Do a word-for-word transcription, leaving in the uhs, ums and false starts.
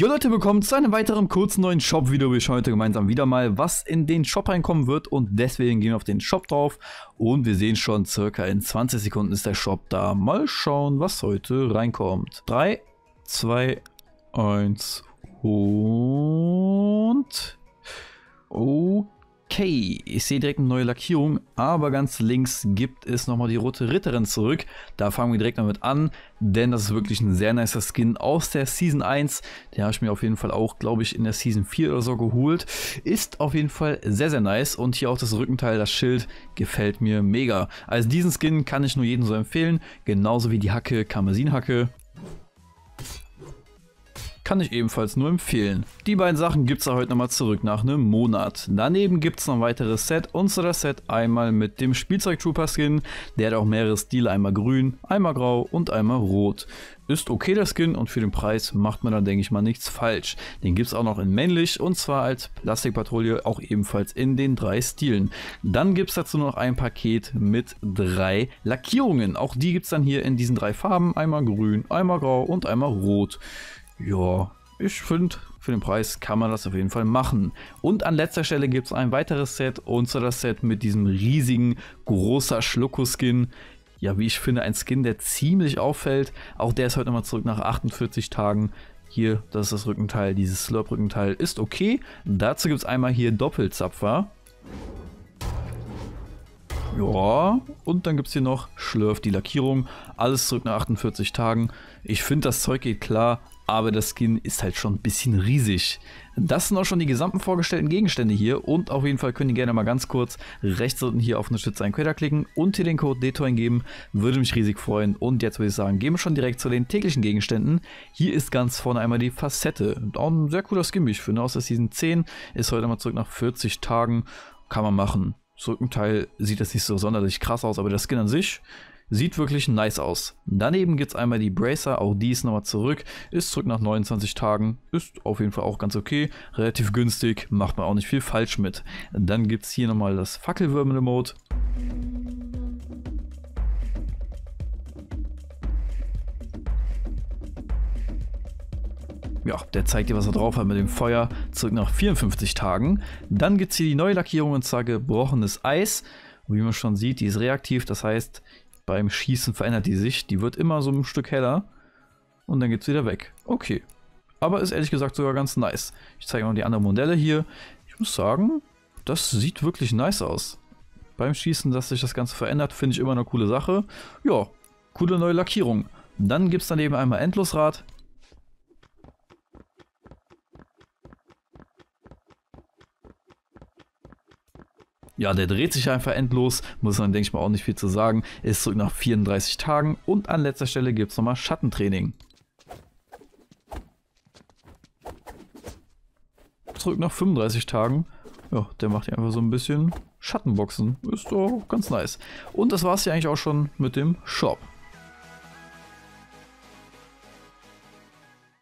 Jo Leute, willkommen zu einem weiteren kurzen neuen Shop-Video. Wir schauen heute gemeinsam wieder mal, was in den Shop reinkommen wird, und deswegen gehen wir auf den Shop drauf und wir sehen schon, circa in zwanzig Sekunden ist der Shop da. Mal schauen, was heute reinkommt. drei, zwei, eins und... Okay, ich sehe direkt eine neue Lackierung, aber ganz links gibt es nochmal die Rote Ritterin zurück. Da fangen wir direkt damit an, denn das ist wirklich ein sehr nicer Skin aus der Season eins. Den habe ich mir auf jeden Fall auch, glaube ich, in der Season vier oder so geholt. Ist auf jeden Fall sehr, sehr nice, und hier auch das Rückenteil, das Schild, gefällt mir mega. Also diesen Skin kann ich nur jedem so empfehlen, genauso wie die Hacke, Camerzin-Hacke. Kann ich ebenfalls nur empfehlen. Die beiden Sachen gibt es da heute nochmal zurück nach einem Monat. Daneben gibt es noch ein weiteres Set, und zwar das Set einmal mit dem Spielzeug Trooper Skin. Der hat auch mehrere Stile, einmal grün, einmal grau und einmal rot. Ist okay der Skin, und für den Preis macht man dann, denke ich mal, nichts falsch. Den gibt es auch noch in männlich, und zwar als Plastikpatrouille, auch ebenfalls in den drei Stilen. Dann gibt es dazu noch ein Paket mit drei Lackierungen. Auch die gibt es dann hier in diesen drei Farben, einmal grün, einmal grau und einmal rot. Ja, ich finde, für den Preis kann man das auf jeden Fall machen. Und an letzter Stelle gibt es ein weiteres Set, und zwar das Set mit diesem riesigen, großer Schlucko-Skin. Ja, wie ich finde, ein Skin, der ziemlich auffällt. Auch der ist heute nochmal zurück nach achtundvierzig Tagen. Hier, das ist das Rückenteil, dieses Schlurf-Rückenteil ist okay. Dazu gibt es einmal hier Doppelzapfer. Ja, und dann gibt es hier noch Schlurf, die Lackierung. Alles zurück nach achtundvierzig Tagen. Ich finde, das Zeug geht klar. Aber der Skin ist halt schon ein bisschen riesig. Das sind auch schon die gesamten vorgestellten Gegenstände hier. Und auf jeden Fall könnt ihr gerne mal ganz kurz rechts unten hier auf Unterstütze einen Creator klicken und hier den Code D T O eingeben. Würde mich riesig freuen. Und jetzt würde ich sagen, gehen wir schon direkt zu den täglichen Gegenständen. Hier ist ganz vorne einmal die Facette. Auch ein sehr cooler Skin, wie ich finde. Aus der Season zehn ist heute mal zurück nach vierzig Tagen. Kann man machen. Das Rückenteil sieht jetzt nicht so sonderlich krass aus, aber der Skin an sich sieht wirklich nice aus. Daneben gibt es einmal die Bracer, auch die ist nochmal zurück, ist zurück nach neunundzwanzig Tagen, ist auf jeden Fall auch ganz okay, relativ günstig, macht man auch nicht viel falsch mit. Dann gibt es hier nochmal das Fackelwirbel-Emote. Ja, der zeigt dir, was er drauf hat mit dem Feuer, zurück nach vierundfünfzig Tagen. Dann gibt es hier die neue Lackierung, und zwar gebrochenes Eis. Und wie man schon sieht, die ist reaktiv, das heißt, beim Schießen verändert die sich. Die wird immer so ein Stück heller. Und dann geht es wieder weg. Okay. Aber ist ehrlich gesagt sogar ganz nice. Ich zeige noch die anderen Modelle hier. Ich muss sagen, das sieht wirklich nice aus. Beim Schießen, dass sich das Ganze verändert, finde ich immer eine coole Sache. Ja, coole neue Lackierung. Dann gibt es daneben einmal Endlosrad. Ja, der dreht sich einfach endlos, muss man, denke ich mal, auch nicht viel zu sagen. Ist zurück nach vierunddreißig Tagen, und an letzter Stelle gibt es nochmal Schattentraining. Zurück nach fünfunddreißig Tagen. Ja, der macht hier einfach so ein bisschen Schattenboxen. Ist doch ganz nice. Und das war es ja eigentlich auch schon mit dem Shop.